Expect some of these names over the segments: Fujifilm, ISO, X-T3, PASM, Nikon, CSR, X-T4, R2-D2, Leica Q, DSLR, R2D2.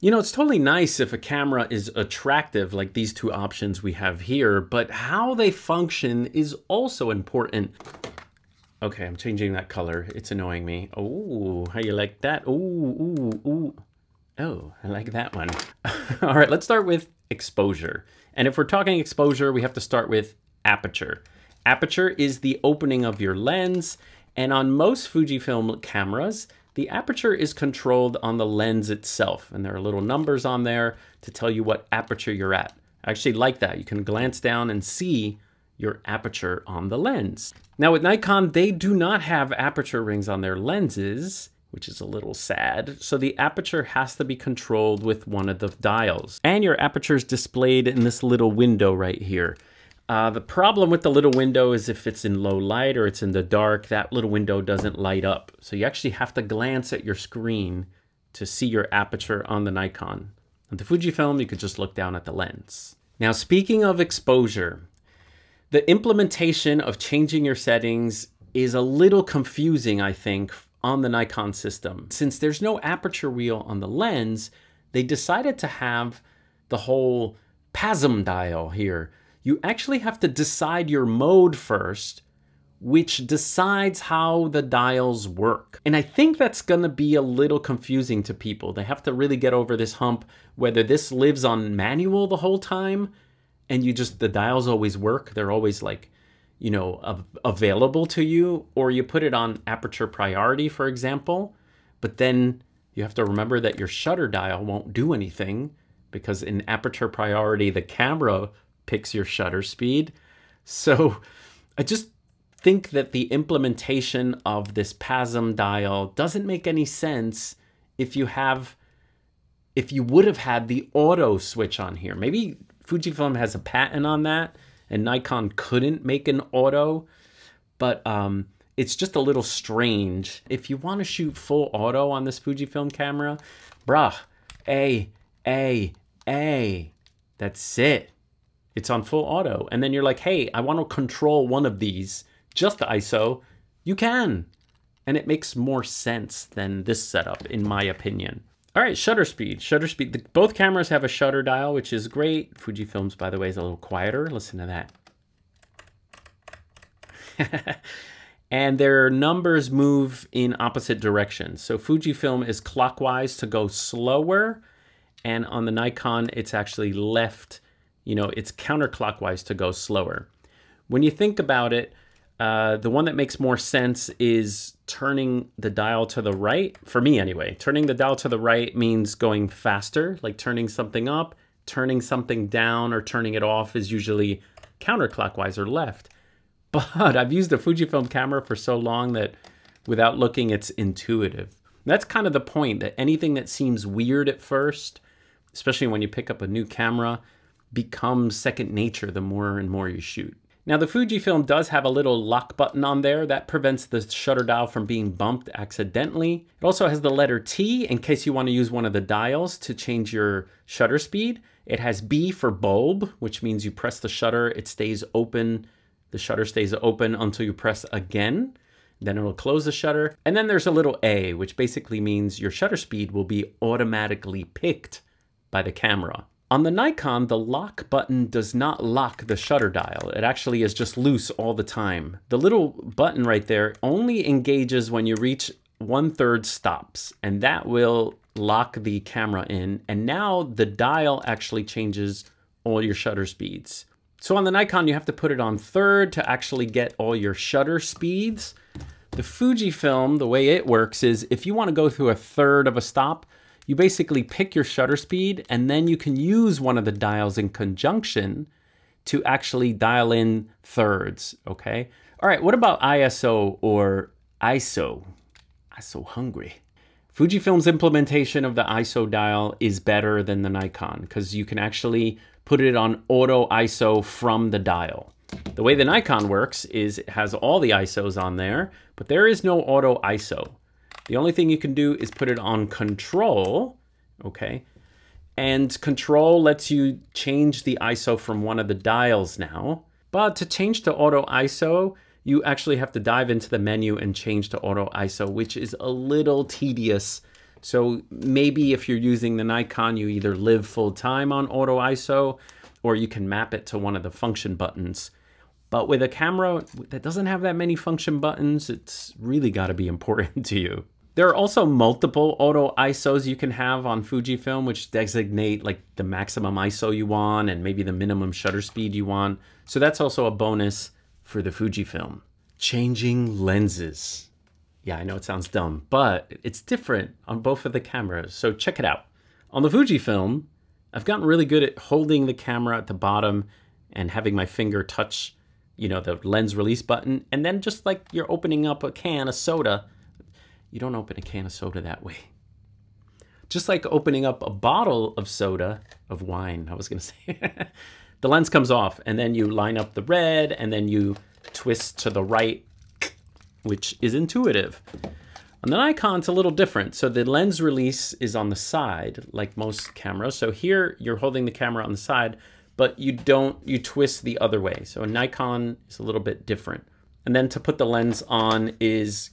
You know, it's totally nice if a camera is attractive like these two options we have here, but how they function is also important. Okay, I'm changing that color. It's annoying me. Oh, how you like that? Ooh, ooh, ooh. Oh, I like that one. All right, let's start with exposure. And if we're talking exposure, we have to start with aperture. Aperture is the opening of your lens, and on most Fujifilm cameras, the aperture is controlled on the lens itself, and there are little numbers on there to tell you what aperture you're at. I actually like that. You can glance down and see your aperture on the lens. Now with Nikon, they do not have aperture rings on their lenses, which is a little sad. So the aperture has to be controlled with one of the dials. And your aperture is displayed in this little window right here. The problem with the little window is if it's in low light or it's in the dark, that little window doesn't light up. So you actually have to glance at your screen to see your aperture on the Nikon. On the Fujifilm, you could just look down at the lens. Now, speaking of exposure, the implementation of changing your settings is a little confusing, I think, on the Nikon system. Since there's no aperture wheel on the lens, they decided to have the whole PASM dial here. You actually have to decide your mode first, which decides how the dials work. And I think that's gonna be a little confusing to people. They have to really get over this hump, whether this lives on manual the whole time, and you just, the dials always work, they're always like, you know, available to you, or you put it on aperture priority, for example, but then you have to remember that your shutter dial won't do anything because in aperture priority, the camera picks your shutter speed. So I just think that the implementation of this PASM dial doesn't make any sense if you would have had the auto switch on here. Maybe Fujifilm has a patent on that and Nikon couldn't make an auto, but it's just a little strange. If you want to shoot full auto on this Fujifilm camera, brah, that's it. It's on full auto. And then you're like, hey, I want to control one of these, just the ISO, you can. And it makes more sense than this setup, in my opinion. All right, shutter speed, Both cameras have a shutter dial, which is great. Fujifilm's, by the way, is a little quieter. Listen to that. And their numbers move in opposite directions. So Fujifilm is clockwise to go slower. And on the Nikon, it's actually left. You know, it's counterclockwise to go slower. When you think about it, the one that makes more sense is turning the dial to the right. For me anyway, turning the dial to the right means going faster, like turning something up, turning something down, or turning it off is usually counterclockwise or left. But I've used a Fujifilm camera for so long that without looking, it's intuitive. And that's kind of the point, that anything that seems weird at first, especially when you pick up a new camera, becomes second nature the more and more you shoot. Now the Fujifilm does have a little lock button on there that prevents the shutter dial from being bumped accidentally. It also has the letter T in case you want to use one of the dials to change your shutter speed. It has B for bulb, which means you press the shutter, it stays open. The shutter stays open until you press again, then it'll close the shutter. And then there's a little A, which basically means your shutter speed will be automatically picked by the camera. On the Nikon, the lock button does not lock the shutter dial. It actually is just loose all the time. The little button right there only engages when you reach 1/3 stops, and that will lock the camera in. And now the dial actually changes all your shutter speeds. So on the Nikon, you have to put it on 1/3 to actually get all your shutter speeds. The Fujifilm, the way it works is if you want to go through 1/3 of a stop, you basically pick your shutter speed and then you can use one of the dials in conjunction to actually dial in 1/3, okay? All right, what about ISO or ISO? I'm so hungry. Fujifilm's implementation of the ISO dial is better than the Nikon because you can actually put it on auto ISO from the dial. The way the Nikon works is it has all the ISOs on there, but there is no auto ISO. The only thing you can do is put it on control, okay? And control lets you change the ISO from one of the dials now. But to change to auto ISO, you actually have to dive into the menu and change to auto ISO, which is a little tedious. So maybe if you're using the Nikon, you either live full time on auto ISO or you can map it to one of the function buttons. But with a camera that doesn't have that many function buttons, it's really got to be important to you. There are also multiple auto ISOs you can have on Fujifilm, which designate like the maximum ISO you want and maybe the minimum shutter speed you want. So that's also a bonus for the Fujifilm. Changing lenses. Yeah, I know it sounds dumb, but it's different on both of the cameras. So check it out. On the Fujifilm, I've gotten really good at holding the camera at the bottom and having my finger touch, you know, the lens release button. And then just like you're opening up a can of soda, you don't open a can of soda that way. Just like opening up a bottle of soda, of wine, I was gonna say. The lens comes off and then you line up the red and then you twist to the right, which is intuitive. On the Nikon, it's a little different. So the lens release is on the side, like most cameras. So here you're holding the camera on the side, but you twist the other way. So a Nikon is a little bit different. And then to put the lens on is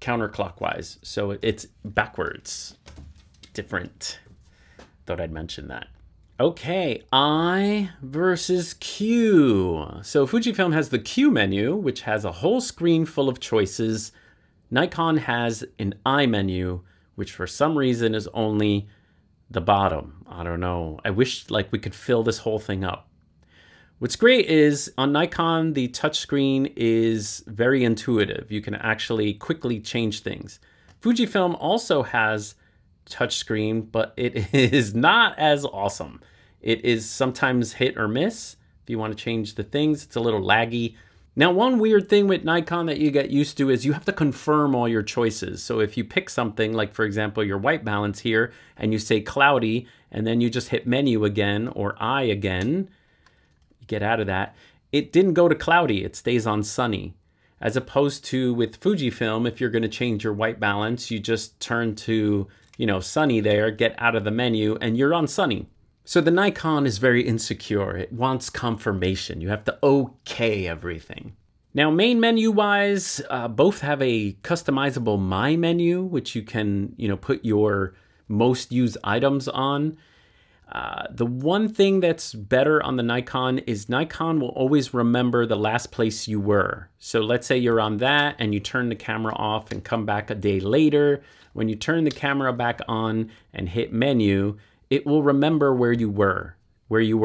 counterclockwise, so it's backwards. Different. Thought I'd mention that. Okay, I versus Q. So Fujifilm has the Q menu, which has a whole screen full of choices. Nikon has an I menu, which for some reason is only the bottom. I don't know. I wish like we could fill this whole thing up. What's great is on Nikon, the touchscreen is very intuitive. You can actually quickly change things. Fujifilm also has touchscreen, but it is not as awesome. It is sometimes hit or miss. If you want to change the things, it's a little laggy. Now, one weird thing with Nikon that you get used to is you have to confirm all your choices. So if you pick something like, for example, your white balance here, and you say cloudy, and then you just hit menu again or I again, get out of that. It didn't go to cloudy, it stays on sunny. As opposed to with Fujifilm, if you're going to change your white balance, you just turn to, you know, sunny there, get out of the menu, and you're on sunny. So the Nikon is very insecure. It wants confirmation. You have to okay everything. Now, main menu-wise, both have a customizable My menu, which you can, you know, put your most used items on. The one thing that's better on the Nikon is Nikon will always remember the last place you were. So let's say you're on that and you turn the camera off and come back a day later. When you turn the camera back on and hit menu, it will remember where you were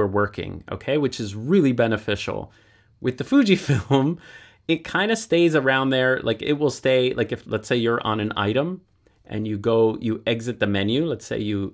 working, okay? Which is really beneficial. With the Fujifilm, it kind of stays around there. Like it will stay, like if, let's say you're on an item and you go, you exit the menu. Let's say you,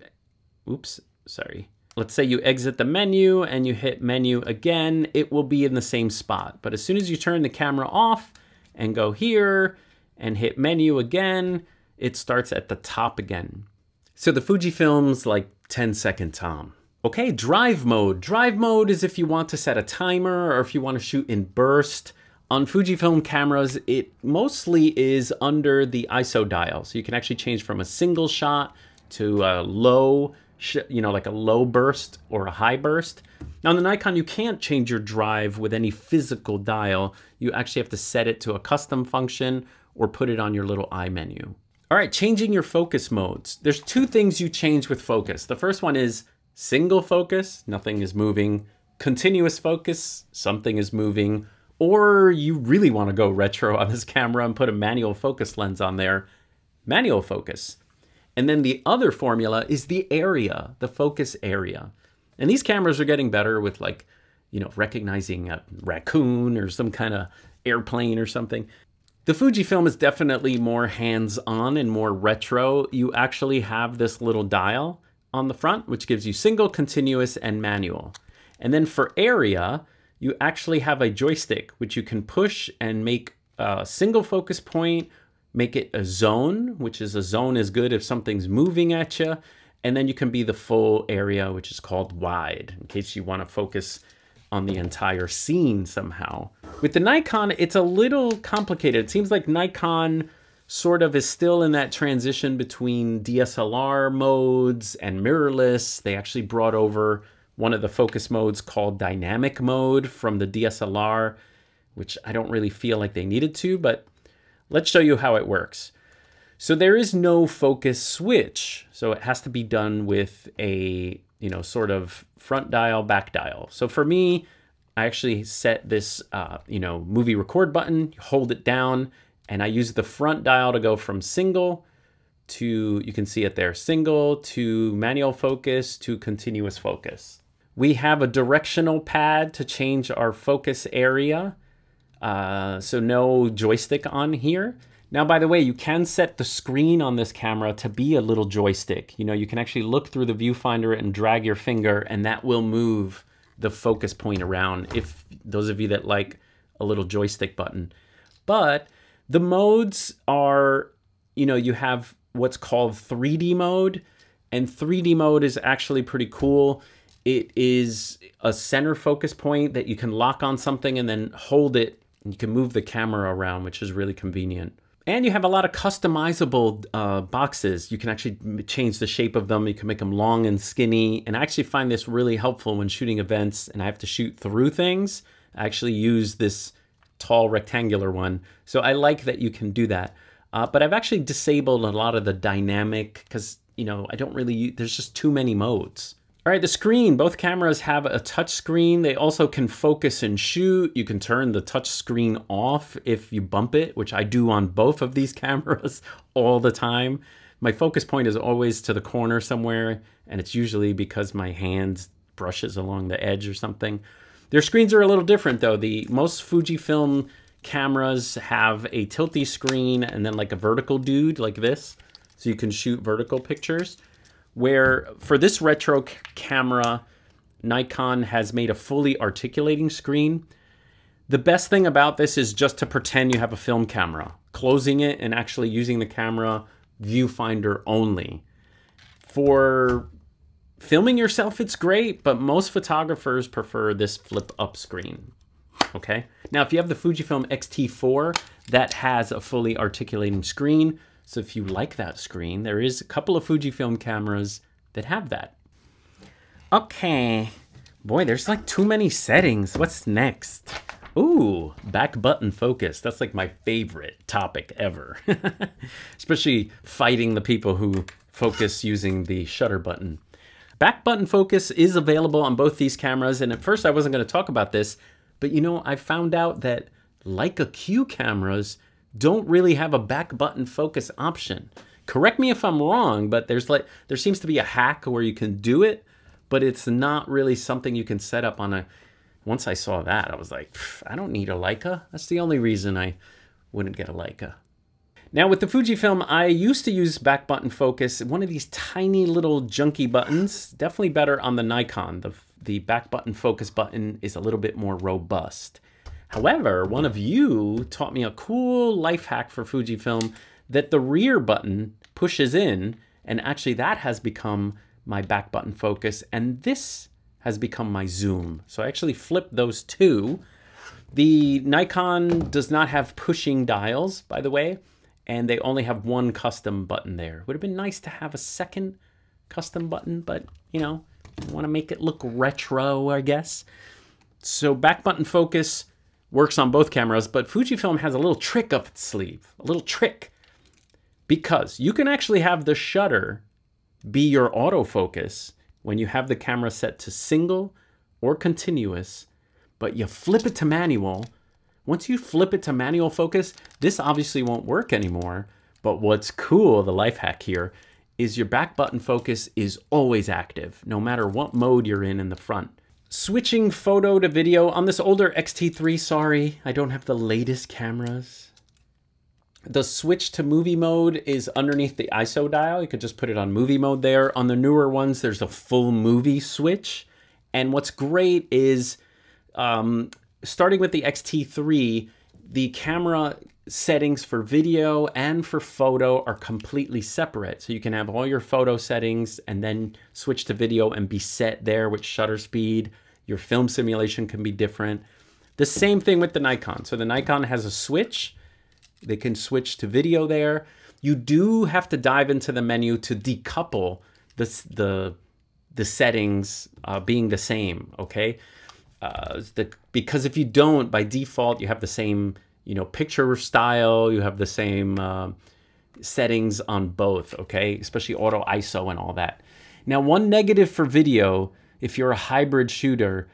oops. Sorry. Let's say you exit the menu and you hit menu again, it will be in the same spot. But as soon as you turn the camera off and go here and hit menu again, it starts at the top again. So the Fujifilm's like 10-second Tom. Okay, drive mode. Drive mode is if you want to set a timer or if you want to shoot in burst. On Fujifilm cameras, it mostly is under the ISO dial. So you can actually change from a single shot to a low, you know, like a low burst or a high burst. Now on the Nikon, you can't change your drive with any physical dial. You actually have to set it to a custom function or put it on your little I menu. All right, changing your focus modes. There's two things you change with focus. The first one is single focus, nothing is moving. Continuous focus, something is moving. Or you really want to go retro on this camera and put a manual focus lens on there, manual focus. And then the other formula is the area, the focus area. And these cameras are getting better with like, you know, recognizing a raccoon or some kind of airplane or something. The Fujifilm is definitely more hands-on and more retro. You actually have this little dial on the front, which gives you single, continuous, and manual. And then for area, you actually have a joystick, which you can push and make a single focus point, make it a zone, which is a zone is good if something's moving at you. And then you can be the full area, which is called wide, in case you want to focus on the entire scene somehow. With the Nikon, it's a little complicated. It seems like Nikon sort of is still in that transition between DSLR modes and mirrorless. They actually brought over one of the focus modes called dynamic mode from the DSLR, which I don't really feel like they needed to, but let's show you how it works. So there is no focus switch. So it has to be done with a, you know, sort of front dial, back dial. So for me, I actually set this, you know, movie record button, hold it down, and I use the front dial to go from single to, you can see it there, single to manual focus to continuous focus. We have a directional pad to change our focus area. So no joystick on here. Now, by the way, you can set the screen on this camera to be a little joystick. You know, you can actually look through the viewfinder and drag your finger, and that will move the focus point around, if those of you that like a little joystick button. But the modes are, you know, you have what's called 3D mode, and 3D mode is actually pretty cool. It is a center focus point that you can lock on something and then hold it, and you can move the camera around, which is really convenient. And you have a lot of customizable boxes. You can actually change the shape of them. You can make them long and skinny. And I actually find this really helpful when shooting events and I have to shoot through things. I actually use this tall rectangular one. So I like that you can do that. But I've actually disabled a lot of the dynamic because, you know, I don't really, there's just too many modes. All right, the screen, both cameras have a touch screen. They also can focus and shoot. You can turn the touch screen off if you bump it, which I do on both of these cameras all the time. My focus point is always to the corner somewhere, and it's usually because my hand brushes along the edge or something. Their screens are a little different though. The most Fujifilm cameras have a tilty screen and then like a vertical dude like this. So you can shoot vertical pictures. Where for this retro camera, Nikon has made a fully articulating screen. The best thing about this is just to pretend you have a film camera, closing it and actually using the camera viewfinder only. For filming yourself, it's great, but most photographers prefer this flip up screen, okay? Now, if you have the Fujifilm X-T4, that has a fully articulating screen. So if you like that screen, there is a couple of Fujifilm cameras that have that. Okay, boy, there's like too many settings. What's next? Ooh, back button focus. That's like my favorite topic ever. Especially fighting the people who focus using the shutter button. Back button focus is available on both these cameras. And at first I wasn't going to talk about this, but you know, I found out that Leica Q cameras don't really have a back button focus option. Correct me if I'm wrong, but there's like, there seems to be a hack where you can do it, but it's not really something you can set up on a, once I saw that, I was like, I don't need a Leica. That's the only reason I wouldn't get a Leica. Now with the Fujifilm, I used to use back button focus, one of these tiny little junky buttons, definitely better on the Nikon. The back button focus button is a little bit more robust. However, one of you taught me a cool life hack for Fujifilm that the rear button pushes in, and actually that has become my back button focus, and this has become my zoom. So I actually flipped those two. The Nikon does not have pushing dials, by the way, and they only have one custom button there. Would have been nice to have a second custom button, but you know, you want to make it look retro, I guess. So back button focus works on both cameras, but Fujifilm has a little trick up its sleeve, a little trick, because you can actually have the shutter be your autofocus when you have the camera set to single or continuous, but you flip it to manual. Once you flip it to manual focus, this obviously won't work anymore, but what's cool, the life hack here, is your back button focus is always active, no matter what mode you're in the front. Switching photo to video on this older X-T3, sorry, I don't have the latest cameras. The switch to movie mode is underneath the ISO dial. You could just put it on movie mode there. On the newer ones, there's a full movie switch. And what's great is, starting with the X-T3, the camera settings for video and for photo are completely separate. So you can have all your photo settings and then switch to video and be set there with shutter speed. Your film simulation can be different. The same thing with the Nikon. So the Nikon has a switch. They can switch to video there. You do have to dive into the menu to decouple the settings being the same, okay? Because if you don't, by default, you have the same, you know, picture style, you have the same settings on both, okay? Especially auto ISO and all that. Now, one negative for video, if you're a hybrid shooter,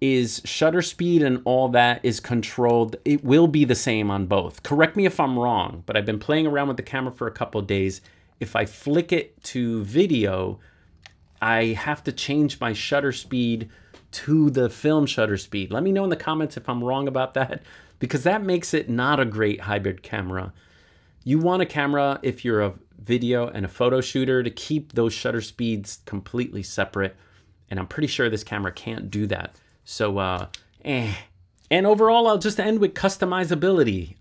is shutter speed and all that is controlled. It will be the same on both. Correct me if I'm wrong, but I've been playing around with the camera for a couple of days. If I flick it to video, I have to change my shutter speed to the film shutter speed. Let me know in the comments if I'm wrong about that, because that makes it not a great hybrid camera. You want a camera, if you're a video and a photo shooter, to keep those shutter speeds completely separate. And I'm pretty sure this camera can't do that. So, And overall, I'll just end with customizability.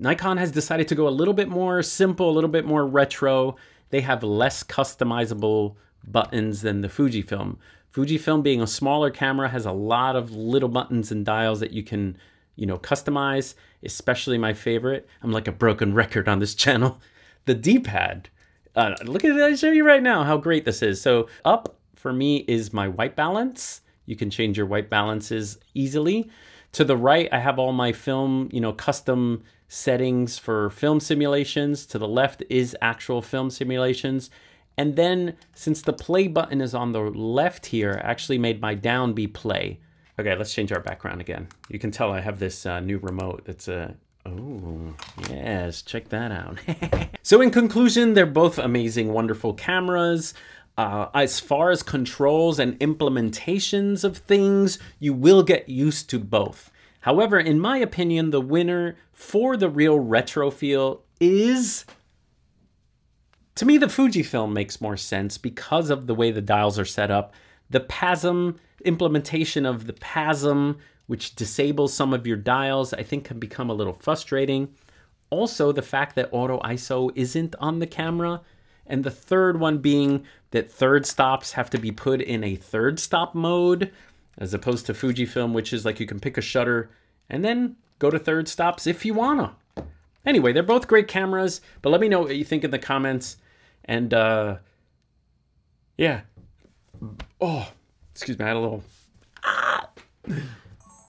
Nikon has decided to go a little bit more simple, a little bit more retro. They have less customizable buttons than the Fujifilm. Fujifilm, being a smaller camera, has a lot of little buttons and dials that you can, you know, customize, especially my favorite. I'm like a broken record on this channel. The D-pad. Look at it, I'll show you right now how great this is. So up for me is my white balance. You can change your white balances easily. To the right, I have all my film, you know, custom settings for film simulations. To the left is actual film simulations. And then since the play button is on the left here, I actually made my down be play. Okay, let's change our background again. You can tell I have this new remote that's a, oh, yes, check that out. So in conclusion, they're both amazing, wonderful cameras. As far as controls and implementations of things, you will get used to both. However, in my opinion, the winner for the real retro feel is, to me, the Fujifilm makes more sense because of the way the dials are set up. The PASM, implementation of the PASM, which disables some of your dials, I think can become a little frustrating. Also, the fact that auto ISO isn't on the camera. And the third one being that third stops have to be put in a third stop mode, as opposed to Fujifilm, which is like you can pick a shutter and then go to third stops if you wanna. Anyway, they're both great cameras, but let me know what you think in the comments. And yeah. Oh, excuse me, I had a little, ah!